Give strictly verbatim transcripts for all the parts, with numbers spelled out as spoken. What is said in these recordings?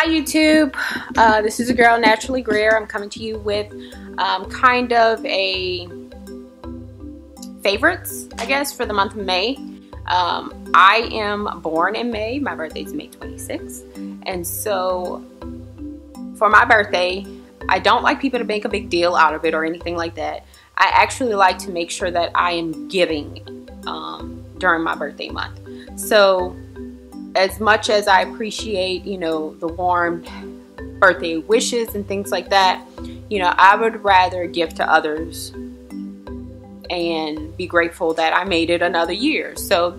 Hi YouTube, uh, this is a girl, Naturally Greer. I'm coming to you with um, kind of a favorites, I guess, for the month of May. Um, I am born in May. My birthday is May twenty-sixth. And so for my birthday, I don't like people to make a big deal out of it or anything like that. I actually like to make sure that I am giving um, during my birthday month. So as much as I appreciate, you know, the warm birthday wishes and things like that, you know, I would rather give to others and be grateful that I made it another year. So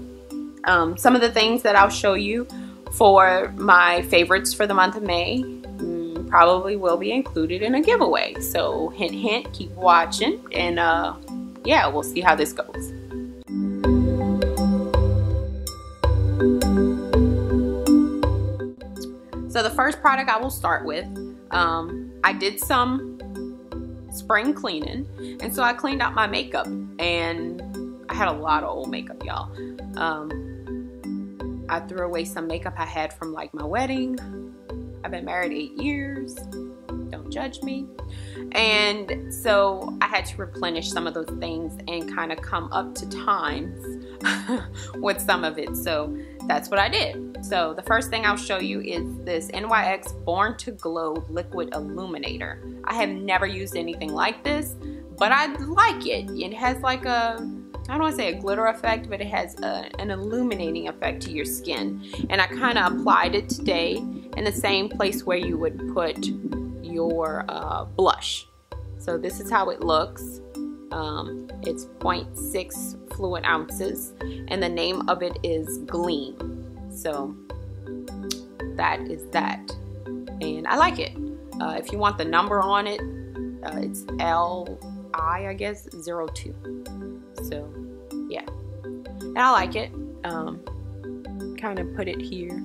um, some of the things that I'll show you for my favorites for the month of May mm, probably will be included in a giveaway. So hint, hint, keep watching, and uh, yeah, we'll see how this goes. So the first product I will start with, um, I did some spring cleaning, and so I cleaned out my makeup, and I had a lot of old makeup, y'all. Um, I threw away some makeup I had from like my wedding. I've been married eight years, don't judge me. And so I had to replenish some of those things and kind of come up to times with some of it, so that's what I did. So the first thing I'll show you is this N Y X Born to Glow Liquid Illuminator. I have never used anything like this, but I like it. It has like a, I don't want to say a glitter effect, but it has a, an illuminating effect to your skin. And I kind of applied it today in the same place where you would put your uh, blush. So this is how it looks. Um, it's zero point six fluid ounces, and the name of it is Gleam. So that is that, and I like it. Uh, if you want the number on it, uh, it's L I, I guess, zero two. So yeah, and I like it. Um, kind of put it here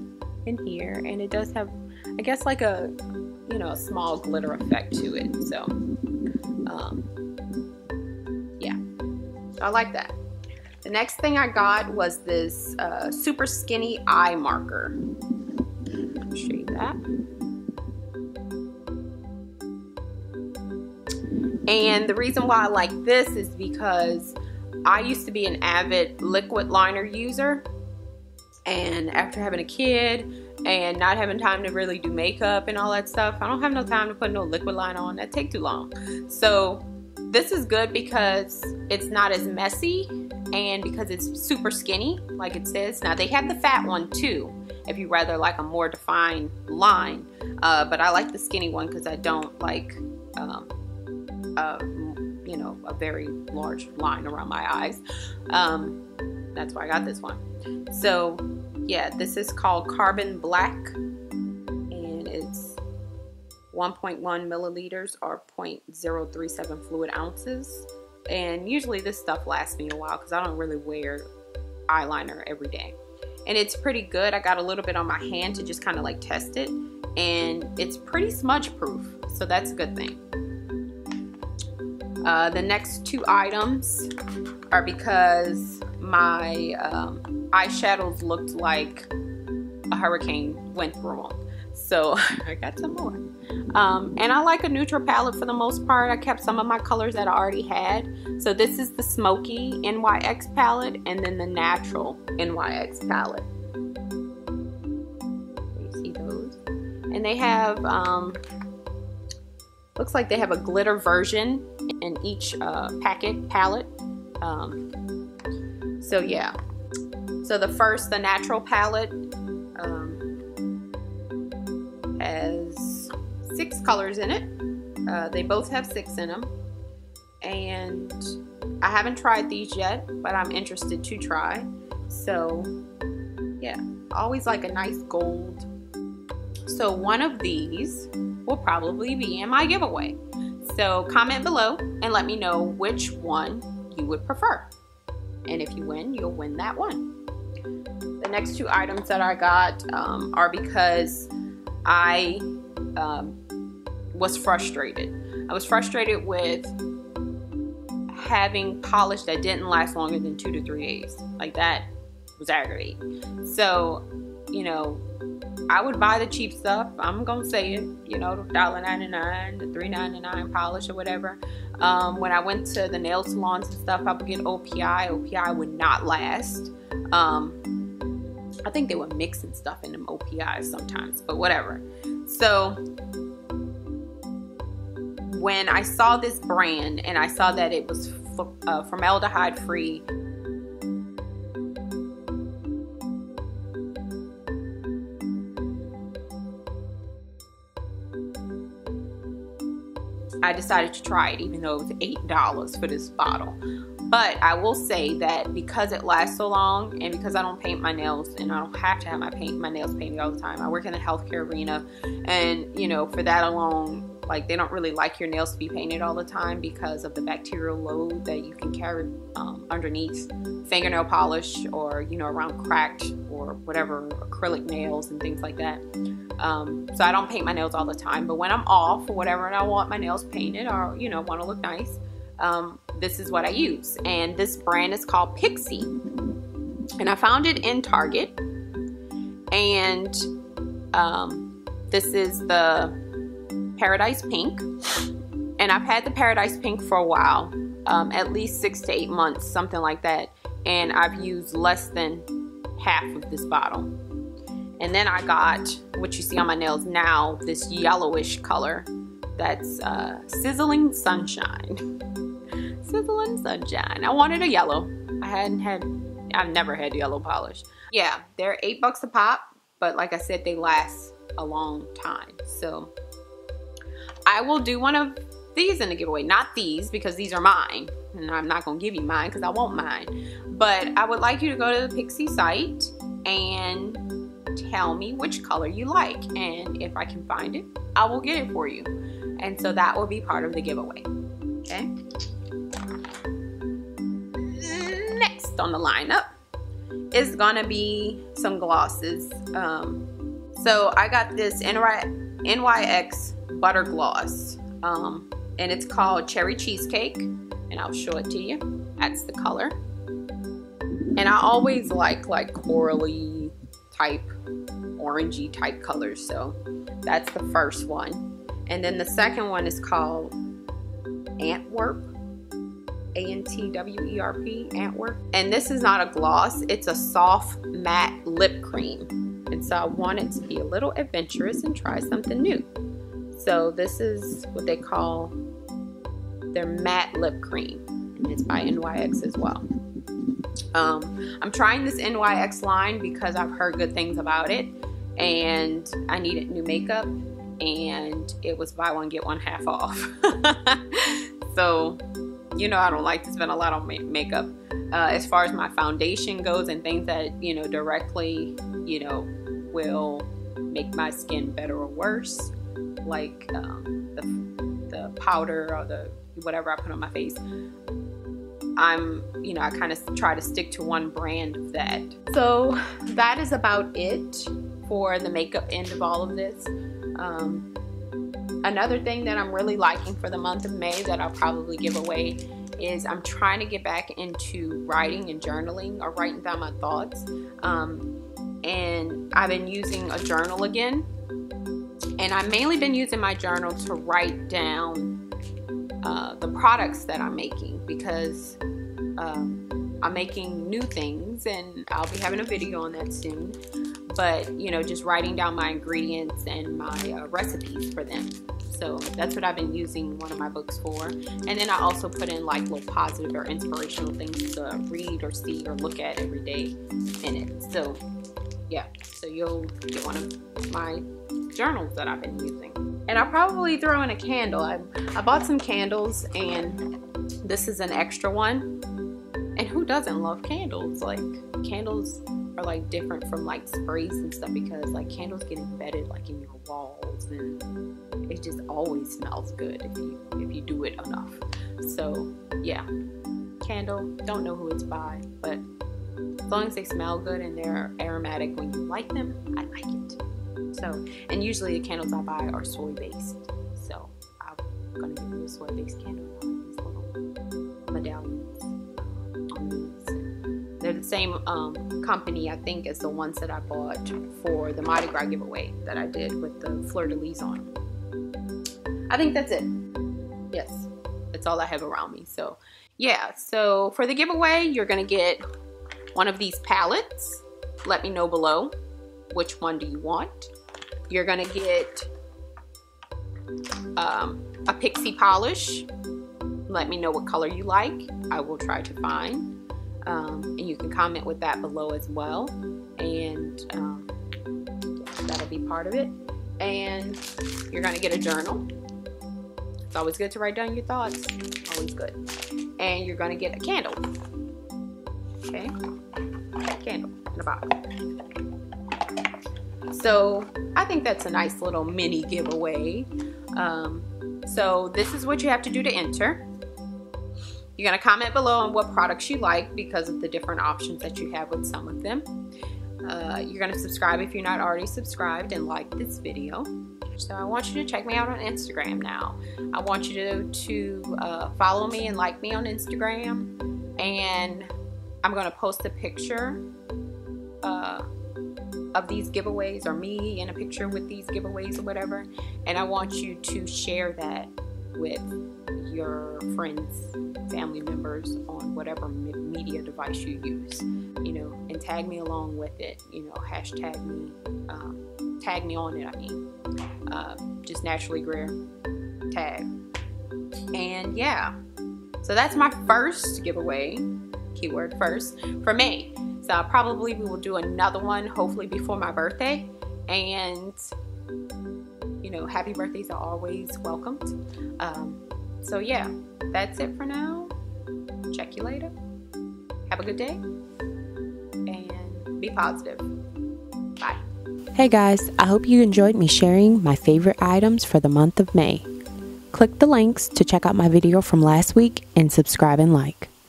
and here, and it does have, I guess, like a, you know, a small glitter effect to it. So um, I like that. The next thing I got was this uh, super skinny eye marker. I'll show you that. And the reason why I like this is because I used to be an avid liquid liner user, and after having a kid and not having time to really do makeup and all that stuff, I don't have no time to put no liquid liner on. That take too long. So this is good because it's not as messy and because it's super skinny, like it says. Now, they have the fat one too, if you rather like a more defined line, uh, but I like the skinny one because I don't like, um, uh, you know, a very large line around my eyes. Um, that's why I got this one. So, yeah, this is called Carbon Black, and it's one point one milliliters or zero point zero three seven fluid ounces, and usually this stuff lasts me a while because I don't really wear eyeliner every day, and it's pretty good. I got a little bit on my hand to just kind of like test it, and it's pretty smudge proof, so that's a good thing. Uh, the next two items are because my um, eyeshadows looked like a hurricane went through them, so I got some more. Um, and I like a neutral palette for the most part. I kept some of my colors that I already had. So this is the Smoky N Y X palette, and then the Natural N Y X palette. You see those? And they have, um, looks like they have a glitter version in each uh, packet palette. Um, so yeah. So the first, the Natural palette, um, has six colors in it. Uh, they both have six in them, and I haven't tried these yet, but I'm interested to try. So yeah, always like a nice gold. So one of these will probably be in my giveaway, so comment below and let me know which one you would prefer, and if you win, you'll win that one. The next two items that I got um, are because I um, was frustrated. I was frustrated with having polish that didn't last longer than two to three days. Like, that was aggravating. So, you know, I would buy the cheap stuff. I'm gonna say it, you know, the one ninety-nine, the three ninety-nine polish or whatever. Um, when I went to the nail salons and stuff, I would get O P I. O P I would not last. Um, I think they were mixing stuff in them O P Is sometimes, but whatever. So when I saw this brand and I saw that it was f uh, formaldehyde free, I decided to try it, even though it was eight dollars for this bottle. But I will say that because it lasts so long, and because I don't paint my nails, and I don't have to have my paint my nails painted all the time. I work in the healthcare arena, and you know, for that alone, like, they don't really like your nails to be painted all the time because of the bacterial load that you can carry um, underneath fingernail polish, or you know, around cracked or whatever acrylic nails and things like that. Um, so I don't paint my nails all the time, but when I'm off or whatever and I want my nails painted, or you know, want to look nice, um, this is what I use. And this brand is called Pixi, and I found it in Target. And um, this is the Paradise Pink, and I've had the Paradise Pink for a while, um, at least six to eight months, something like that, and I've used less than half of this bottle. And then I got what you see on my nails now, this yellowish color that's uh, Sizzling Sunshine. Sizzling Sunshine. I wanted a yellow. I hadn't had, I've never had yellow polish. Yeah, they're eight bucks a pop, but like I said, they last a long time. So I will do one of these in the giveaway. Not these, because these are mine, and I'm not going to give you mine because I want mine. But I would like you to go to the Pixi site and tell me which color you like, and if I can find it, I will get it for you. And so that will be part of the giveaway. Okay. Next on the lineup is going to be some glosses. Um, so I got this N Y X butter gloss, um, and it's called Cherry Cheesecake, and I'll show it to you. That's the color. And I always like like corally type, orangey type colors, so that's the first one. And then the second one is called Antwerp, A N T W E R P, Antwerp. And this is not a gloss, it's a soft matte lip cream, and so I wanted to be a little adventurous and try something new. So this is what they call their matte lip cream, and it's by N Y X as well. Um, I'm trying this N Y X line because I've heard good things about it, and I needed new makeup, and it was buy one, get one half off. So, you know, I don't like to spend a lot on ma makeup. Uh, as far as my foundation goes and things that, you know, directly, you know, will make my skin better or worse, like um, the, the powder or the whatever I put on my face, I'm, you know, I kind of try to stick to one brand of that. So that is about it for the makeup end of all of this. Um, another thing that I'm really liking for the month of May that I'll probably give away is I'm trying to get back into writing and journaling, or writing down my thoughts. Um, and I've been using a journal again. And I've mainly been using my journal to write down uh, the products that I'm making, because um, I'm making new things, and I'll be having a video on that soon. But, you know, just writing down my ingredients and my uh, recipes for them. So that's what I've been using one of my books for. And then I also put in like little positive or inspirational things to read or see or look at every day in it. So yeah, so you'll get one of my journals that I've been using. And I'll probably throw in a candle. I, I bought some candles, and this is an extra one. And who doesn't love candles? Like, candles are like different from like sprays and stuff, because like candles get embedded like in your walls, and it just always smells good if you if you do it enough. So yeah, candle, don't know who it's by, but as long as they smell good and they're aromatic when you light them, I like it. So, and usually the candles I buy are soy based, so I'm gonna give you a soy based candle. These little medallions on these. They're the same um, company, I think, as the ones that I bought for the Mardi Gras giveaway that I did with the fleur-de-lis on. I think that's it. Yes, that's all I have around me. So yeah, so for the giveaway, you're gonna get one of these palettes. Let me know below which one do you want. You're gonna get um, a Pixi polish. Let me know what color you like. I will try to find. Um, and you can comment with that below as well. And um, that'll be part of it. And you're gonna get a journal. It's always good to write down your thoughts, always good. And you're gonna get a candle. Okay, candle in a box. So I think that's a nice little mini giveaway. Um, So this is what you have to do to enter. You're gonna comment below on what products you like because of the different options that you have with some of them. Uh, you're gonna subscribe if you're not already subscribed and like this video. So I want you to check me out on Instagram now. I want you to, to uh, follow me and like me on Instagram. And I'm gonna post a picture uh, of these giveaways, or me in a picture with these giveaways or whatever, and I want you to share that with your friends, family members on whatever media device you use, you know, and tag me along with it, you know, hashtag me, um, tag me on it, I mean, uh, just NaturallyGreer tag. And yeah, so that's my first giveaway, keyword first, for May. So I'll probably we will do another one, hopefully before my birthday. And, you know, happy birthdays are always welcomed. Um, so yeah, that's it for now. Check you later. Have a good day and be positive. Bye. Hey guys, I hope you enjoyed me sharing my favorite items for the month of May. Click the links to check out my video from last week and subscribe and like.